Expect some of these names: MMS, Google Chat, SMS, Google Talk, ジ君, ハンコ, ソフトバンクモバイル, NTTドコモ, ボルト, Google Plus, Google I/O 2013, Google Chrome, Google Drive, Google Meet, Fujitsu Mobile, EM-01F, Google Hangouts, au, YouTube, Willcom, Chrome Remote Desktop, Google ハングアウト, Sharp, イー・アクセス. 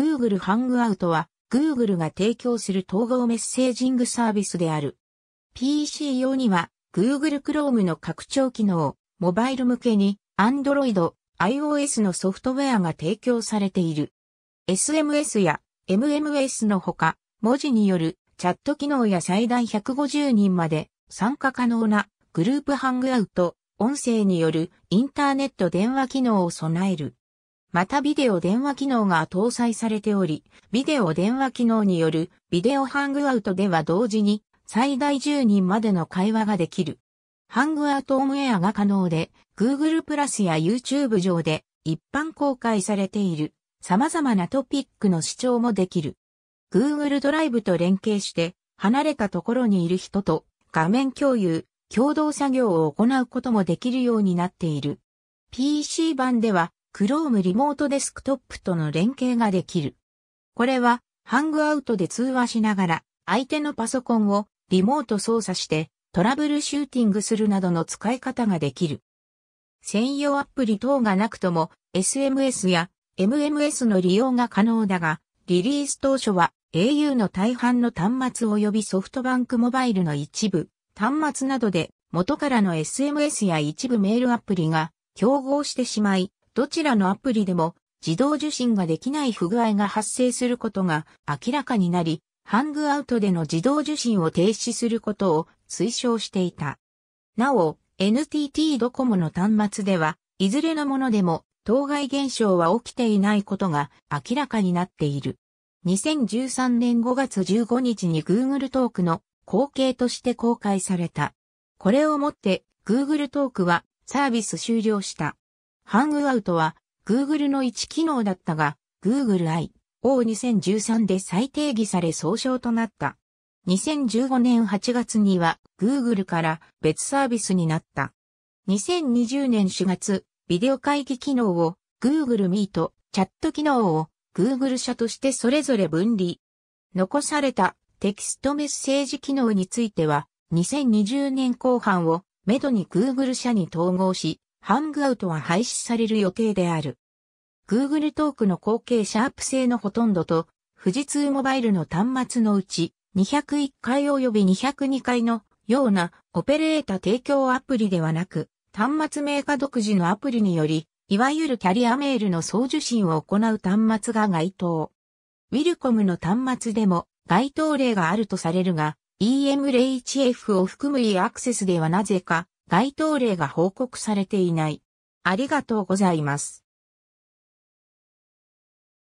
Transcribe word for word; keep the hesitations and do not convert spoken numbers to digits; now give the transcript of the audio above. Google Hangout は Google が提供する統合メッセージングサービスである。ピーシー 用には Google Chrome の拡張機能、モバイル向けに Android、iOS のソフトウェアが提供されている。エスエムエス や エムエムエス のほか、文字によるチャット機能や最大ひゃくごじゅうにんまで参加可能なグループハングアウト、音声によるインターネット電話機能を備える。またビデオ電話機能が搭載されており、ビデオ電話機能によるビデオハングアウトでは同時に最大じゅうにんまでの会話ができる。ハングアウトオンエアが可能で、Google プラスや YouTube 上で一般公開されている様々なトピックの視聴もできる。Google ドライブと連携して離れたところにいる人と画面共有、共同作業を行うこともできるようになっている。ピーシー 版では、Chrome リモートデスクトップとの連携ができる。これは、ハングアウトで通話しながら、相手のパソコンをリモート操作して、トラブルシューティングするなどの使い方ができる。専用アプリ等がなくとも、エスエムエス や エムエムエス の利用が可能だが、リリース当初は エーユー の大半の端末及びソフトバンクモバイルの一部、端末などで元からの エスエムエス や一部メールアプリが競合してしまい、どちらのアプリでも自動受信ができない不具合が発生することが明らかになり、ハングアウトでの自動受信を停止することを推奨していた。なお、エヌティーティー ドコモの端末では、いずれのものでも当該現象は起きていないことが明らかになっている。にせんじゅうさんねんごがつじゅうごにちに Google トークの後継として公開された。これをもって Google トークはサービス終了した。ハングアウトは Google の一機能だったが Google アイオーにせんじゅうさん で再定義され総称となった。にせんじゅうごねんはちがつには Google から別サービスになった。にせんにじゅうねんしがつ、ビデオ会議機能を Google Meet、チャット機能を Google 社としてそれぞれ分離。残されたテキストメッセージ機能については、にせんにじゅうねんこう半をめどに Google 社に統合し、ハングアウトは廃止される予定である。Google トークの後継シャープ製のほとんどと、富士通モバイルの端末のうち、にひゃくいっかい及びにひゃくにかいのようなオペレータ提供アプリではなく、端末メーカー独自のアプリにより、いわゆるキャリアメールの送受信を行う端末が該当。ウィルコムの端末でも、該当例があるとされるが、イーエムゼロいちエフ を含む E アクセスではなぜか該当例が報告されていない。ありがとうございます。